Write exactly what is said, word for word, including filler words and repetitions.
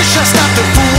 wish I stopped the fool.